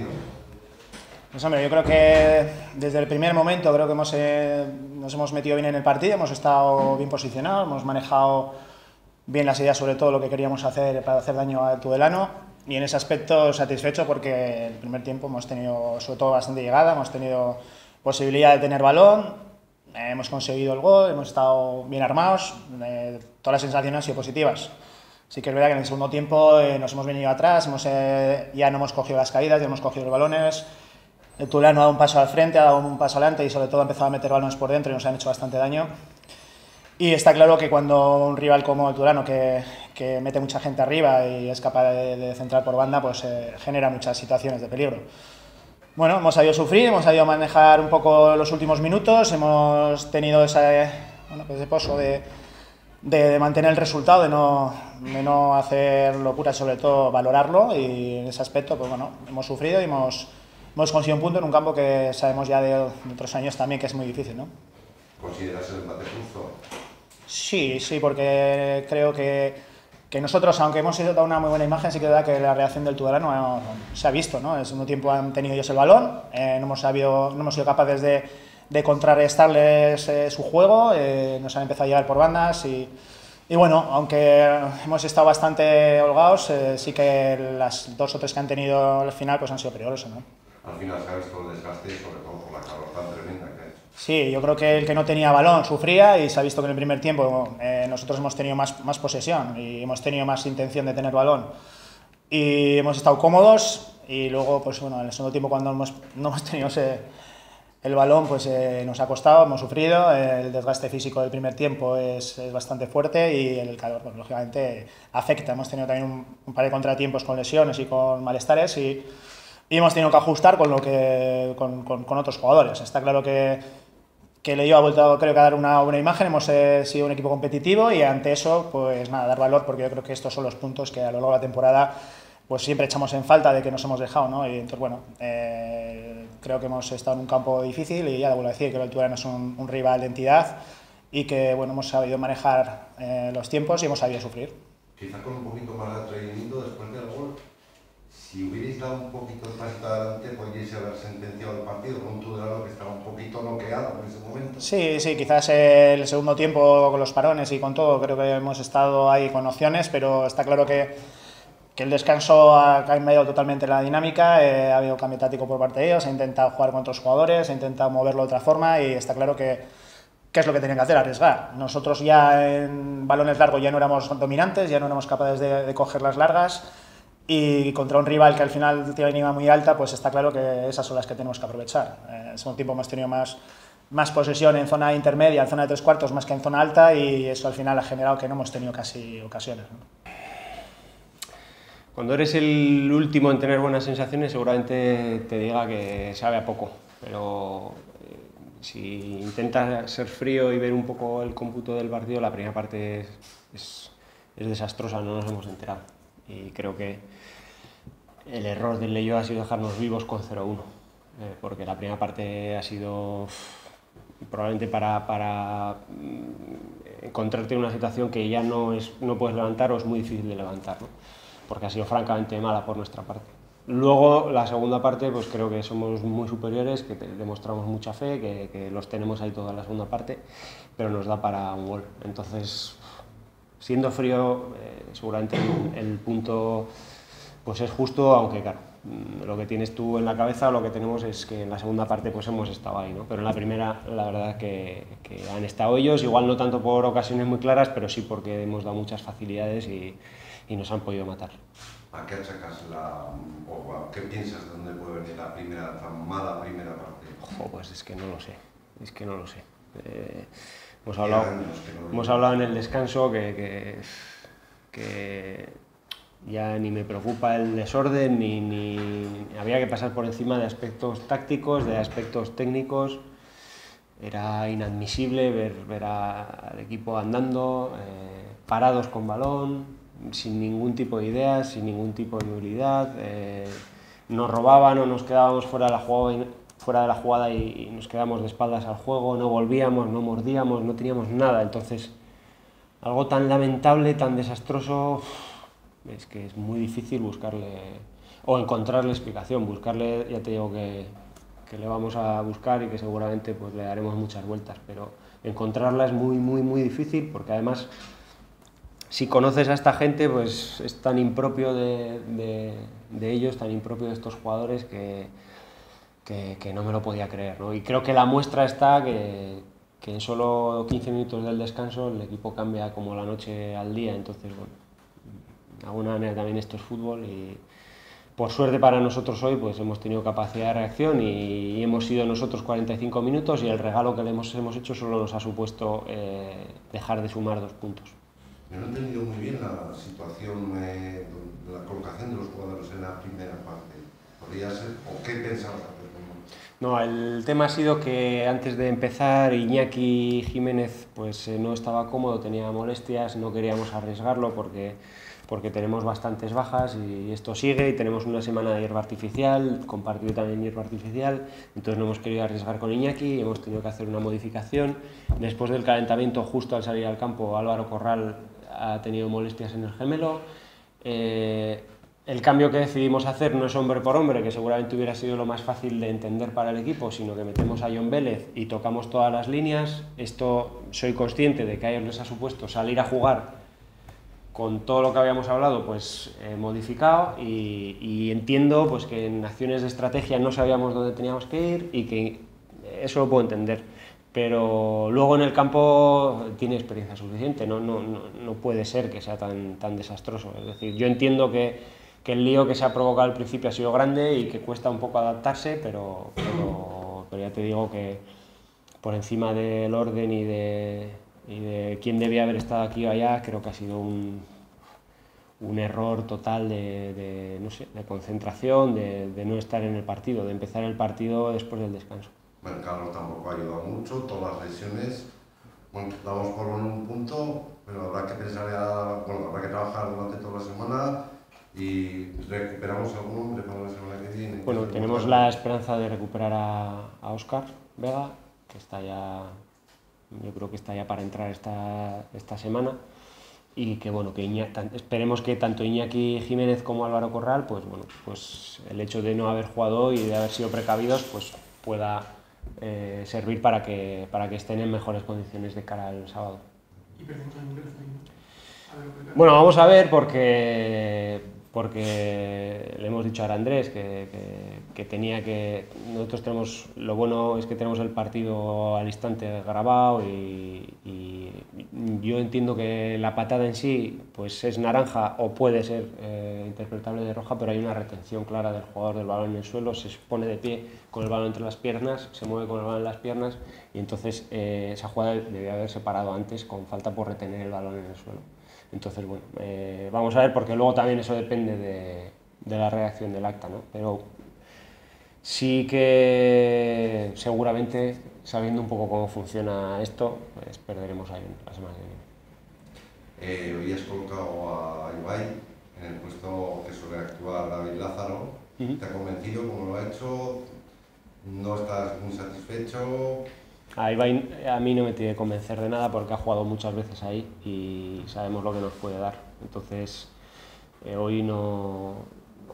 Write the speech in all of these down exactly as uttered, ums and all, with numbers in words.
partido? Pues hombre, yo creo que desde el primer momento creo que hemos, eh, nos hemos metido bien en el partido, hemos estado bien posicionados, hemos manejado bien las ideas, sobre todo lo que queríamos hacer para hacer daño a Tudelano, y en ese aspecto satisfecho porque el primer tiempo hemos tenido sobre todo bastante llegada, hemos tenido posibilidad de tener balón, eh, hemos conseguido el gol, hemos estado bien armados, eh, todas las sensaciones han sido positivas. Sí que es verdad que en el segundo tiempo eh, nos hemos venido atrás, hemos, eh, ya no hemos cogido las caídas, ya hemos cogido los balones. El Tudelano ha dado un paso al frente, ha dado un paso adelante y sobre todo ha empezado a meter balones por dentro y nos han hecho bastante daño. Y está claro que cuando un rival como el Tudelano, que, que mete mucha gente arriba y es capaz de, de centrar por banda, pues eh, genera muchas situaciones de peligro. Bueno, hemos sabido sufrir, hemos sabido manejar un poco los últimos minutos, hemos tenido esa, bueno, pues ese pozo de... de mantener el resultado, de no, de no hacer locura, sobre todo valorarlo, y en ese aspecto pues bueno, hemos sufrido y hemos, hemos conseguido un punto en un campo que sabemos ya de, de otros años también que es muy difícil, ¿no? ¿Consideras el empate justo? Sí, sí, porque creo que, que nosotros, aunque hemos dado una muy buena imagen, sí que es verdad que la reacción del Tudelano no, no, se ha visto, ¿no? En el segundo tiempo han tenido ellos el balón, eh, no, hemos sabido, no hemos sido capaces de... de contrarrestarles eh, su juego, eh, nos han empezado a llegar por bandas y, y bueno, aunque hemos estado bastante holgados, eh, sí que las dos o tres que han tenido al final pues han sido peligrosas, ¿no? Al final se ha visto el desgaste, sobre todo por la carrozada tremenda que ha hecho. Sí, yo creo que el que no tenía balón sufría y se ha visto que en el primer tiempo eh, nosotros hemos tenido más, más posesión y hemos tenido más intención de tener balón y hemos estado cómodos y luego, pues bueno, en el segundo tiempo cuando hemos, no hemos tenido ese... El balón pues, eh, nos ha costado, hemos sufrido, el desgaste físico del primer tiempo es, es bastante fuerte y el calor, pues, lógicamente, afecta. Hemos tenido también un, un par de contratiempos con lesiones y con malestares y, y hemos tenido que ajustar con, lo que, con, con, con otros jugadores. Está claro que, que Leioa ha vuelto, creo que, a dar una buena imagen, hemos eh, sido un equipo competitivo y ante eso, pues nada, dar valor, porque yo creo que estos son los puntos que a lo largo de la temporada pues siempre echamos en falta de que nos hemos dejado, ¿no? Y entonces, bueno, eh, creo que hemos estado en un campo difícil y ya lo vuelvo a decir, creo que el Tudelano es un, un rival de entidad y que, bueno, hemos sabido manejar eh, los tiempos y hemos sabido sufrir. Quizás con un poquito más de atrevimiento después del gol, si hubierais dado un poquito más adelante, podríais haber sentenciado el partido con un Tudelano que estaba un poquito noqueado en ese momento. Sí, sí, quizás el segundo tiempo con los parones y con todo, creo que hemos estado ahí con opciones, pero está claro que... que el descanso ha cambiado totalmente la dinámica, eh, ha habido cambio táctico por parte de ellos, ha intentado jugar con otros jugadores, ha intentado moverlo de otra forma y está claro que, que es lo que tenían que hacer, arriesgar. Nosotros ya en balones largos ya no éramos dominantes, ya no éramos capaces de, de coger las largas y contra un rival que al final tiene una muy alta, pues está claro que esas son las que tenemos que aprovechar. Eh, en segundo tiempo hemos tenido más, más posesión en zona intermedia, en zona de tres cuartos más que en zona alta y eso al final ha generado que no hemos tenido casi ocasiones, ¿no? Cuando eres el último en tener buenas sensaciones, seguramente te diga que sabe a poco, pero eh, si intentas ser frío y ver un poco el cómputo del partido, la primera parte es, es, es desastrosa, no nos hemos enterado. Y creo que el error del Leioa ha sido dejarnos vivos con cero uno, eh, porque la primera parte ha sido probablemente para, para encontrarte en una situación que ya no, es, no puedes levantar o es muy difícil de levantar, ¿no? Porque ha sido francamente mala por nuestra parte. Luego, la segunda parte, pues creo que somos muy superiores, que demostramos mucha fe, que, que los tenemos ahí toda la segunda parte, pero nos da para un gol. Entonces, siendo frío, eh, seguramente el, el punto pues es justo, aunque claro, lo que tienes tú en la cabeza, lo que tenemos es que en la segunda parte pues hemos estado ahí, ¿no? Pero en la primera, la verdad que, que han estado ellos, igual no tanto por ocasiones muy claras, pero sí porque hemos dado muchas facilidades y... y nos han podido matar. ¿A qué achacas la... o a qué piensas de dónde puede venir la primera, tan mala primera parte? Ojo, pues es que no lo sé, es que no lo sé. Eh, hemos, hablado, no hemos hablado en el descanso que, que, que ya ni me preocupa el desorden, ni, ni había que pasar por encima de aspectos tácticos, de aspectos técnicos. Era inadmisible ver, ver a, al equipo andando, eh, parados con balón, sin ningún tipo de ideas, sin ningún tipo de movilidad, eh, nos robaban o nos quedábamos fuera de la jugada, fuera de la jugada y, y nos quedábamos de espaldas al juego, no volvíamos, no mordíamos, no teníamos nada. Entonces, algo tan lamentable, tan desastroso, es que es muy difícil buscarle o encontrarle explicación, buscarle, ya te digo que, que le vamos a buscar y que seguramente pues le daremos muchas vueltas, pero encontrarla es muy, muy, muy difícil, porque además si conoces a esta gente, pues es tan impropio de, de, de ellos, tan impropio de estos jugadores que, que, que no me lo podía creer, ¿no? Y creo que la muestra está que, que en solo quince minutos del descanso el equipo cambia como la noche al día, entonces, bueno, de alguna manera también esto es fútbol y por suerte para nosotros hoy pues hemos tenido capacidad de reacción y hemos sido nosotros cuarenta y cinco minutos y el regalo que le hemos, hemos hecho solo nos ha supuesto eh, dejar de sumar dos puntos. No he entendido muy bien la situación, eh, la colocación de los jugadores en la primera parte. ¿Podría ser? ¿O qué pensabas? No, el tema ha sido que antes de empezar Iñaki Jiménez pues, eh, no estaba cómodo, tenía molestias, no queríamos arriesgarlo porque, porque tenemos bastantes bajas y esto sigue y tenemos una semana de hierba artificial, compartido también hierba artificial, entonces no hemos querido arriesgar con Iñaki, hemos tenido que hacer una modificación. Después del calentamiento, justo al salir al campo, Álvaro Corral ha tenido molestias en el gemelo. Eh, el cambio que decidimos hacer no es hombre por hombre, que seguramente hubiera sido lo más fácil de entender para el equipo, sino que metemos a Jon Vélez y tocamos todas las líneas. Esto soy consciente de que a ellos les ha supuesto salir a jugar con todo lo que habíamos hablado, pues eh, modificado, y, y entiendo pues, que en acciones de estrategia no sabíamos dónde teníamos que ir y que eso lo puedo entender. Pero luego en el campo tiene experiencia suficiente, no, no, no, no puede ser que sea tan, tan desastroso. Es decir, yo entiendo que, que el lío que se ha provocado al principio ha sido grande y que cuesta un poco adaptarse, pero, pero, pero ya te digo que por encima del orden y de, y de quién debía haber estado aquí o allá, creo que ha sido un, un error total de, de, no sé, de concentración, de, de no estar en el partido, de empezar el partido después del descanso. Bueno, Carlos tampoco ha ayudado mucho, todas las lesiones, bueno, damos por un punto, pero habrá que pensar ya, bueno, habrá que trabajar durante toda la semana y recuperamos algún hombre para la semana que viene. Bueno, tenemos la esperanza de recuperar a, a Oscar Vega, que está ya, yo creo que está ya para entrar esta, esta semana. Y que bueno, que Iña, esperemos que tanto Iñaki Jiménez como Álvaro Corral, pues bueno, pues el hecho de no haber jugado y de haber sido precavidos, pues pueda Eh, servir para que, para que estén en mejores condiciones de cara al sábado. Bueno, vamos a ver, porque, porque le hemos dicho a Andrés que, que, que tenía que... Nosotros tenemos, lo bueno es que tenemos el partido al instante grabado y, y yo entiendo que la patada en sí pues es naranja o puede ser eh, interpretable de roja, pero hay una retención clara del jugador del balón en el suelo, se pone de pie con el balón entre las piernas, se mueve con el balón en las piernas y entonces eh, esa jugada debía haberse parado antes con falta por retener el balón en el suelo. Entonces, bueno, eh, vamos a ver, porque luego también eso depende de, de la redacción del acta, ¿no? Pero sí que seguramente, sabiendo un poco cómo funciona esto, pues perderemos ahí la semana que viene. Eh, hoy has colocado a Ibai en el puesto que suele actuar David Lázaro. Uh-huh. ¿Te ha convencido cómo lo ha hecho? ¿No estás muy satisfecho? A Ibai a mí no me tiene que convencer de nada porque ha jugado muchas veces ahí y sabemos lo que nos puede dar. Entonces, eh, hoy, no,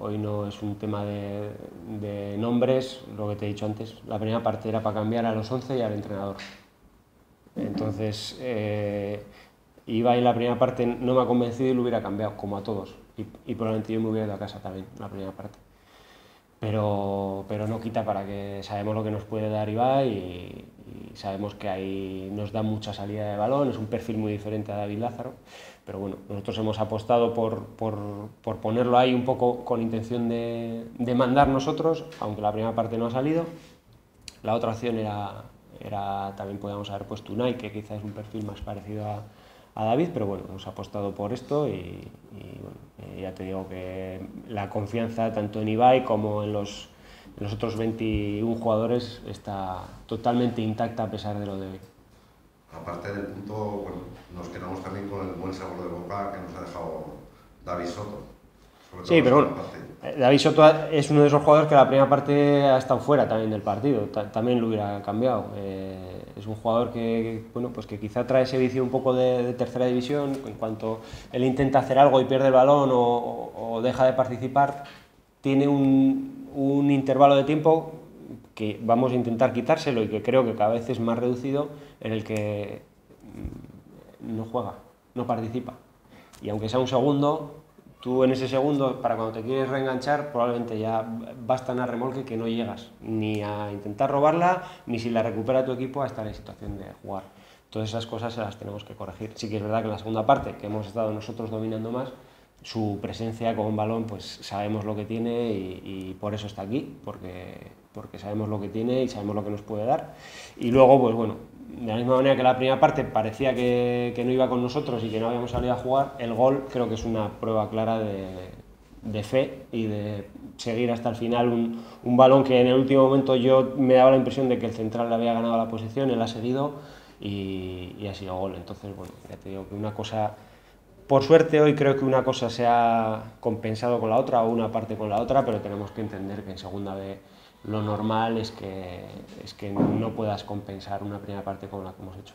hoy no es un tema de, de nombres, lo que te he dicho antes. La primera parte era para cambiar a los once y al entrenador. Entonces, eh, Ibai la primera parte no me ha convencido y lo hubiera cambiado, como a todos. Y, y probablemente yo me hubiera ido a casa también, la primera parte. Pero, pero no quita para que sabemos lo que nos puede dar Ibai y, y sabemos que ahí nos da mucha salida de balón, es un perfil muy diferente a David Lázaro, pero bueno, nosotros hemos apostado por, por, por ponerlo ahí un poco con intención de, de mandar nosotros, aunque la primera parte no ha salido. La otra opción era, era también podíamos haber puesto Unai, que quizás es un perfil más parecido a, a David, pero bueno, hemos apostado por esto y, y bueno, eh, ya te digo que la confianza tanto en Ibai como en los, en los otros veintiún jugadores está totalmente intacta a pesar de lo de hoy. Aparte del punto, bueno, nos quedamos también con el buen sabor de boca que nos ha dejado David Soto. Sí, pero bueno, David Soto es uno de esos jugadores que la primera parte ha estado fuera también del partido, ta también lo hubiera cambiado. Eh, es un jugador que, bueno, pues que quizá trae ese vicio un poco de, de tercera división, en cuanto él intenta hacer algo y pierde el balón o, o deja de participar, tiene un, un intervalo de tiempo que vamos a intentar quitárselo y que creo que cada vez es más reducido, en el que no juega, no participa. Y aunque sea un segundo, tú en ese segundo, para cuando te quieres reenganchar, probablemente ya vas tan a remolque que no llegas ni a intentar robarla, ni si la recupera tu equipo a estar en situación de jugar. Todas esas cosas se las tenemos que corregir. Sí que es verdad que en la segunda parte, que hemos estado nosotros dominando más, su presencia con balón, pues sabemos lo que tiene y, y por eso está aquí, porque, porque sabemos lo que tiene y sabemos lo que nos puede dar. Y luego, pues bueno, de la misma manera que la primera parte parecía que, que no iba con nosotros y que no habíamos salido a jugar, el gol creo que es una prueba clara de, de fe y de seguir hasta el final un, un balón que en el último momento yo me daba la impresión de que el central le había ganado la posesión, él ha seguido y, y ha sido gol. Entonces, bueno, ya te digo que una cosa... Por suerte hoy creo que una cosa se ha compensado con la otra o una parte con la otra, pero tenemos que entender que en segunda B lo normal es que, es que no puedas compensar una primera parte como la que hemos hecho.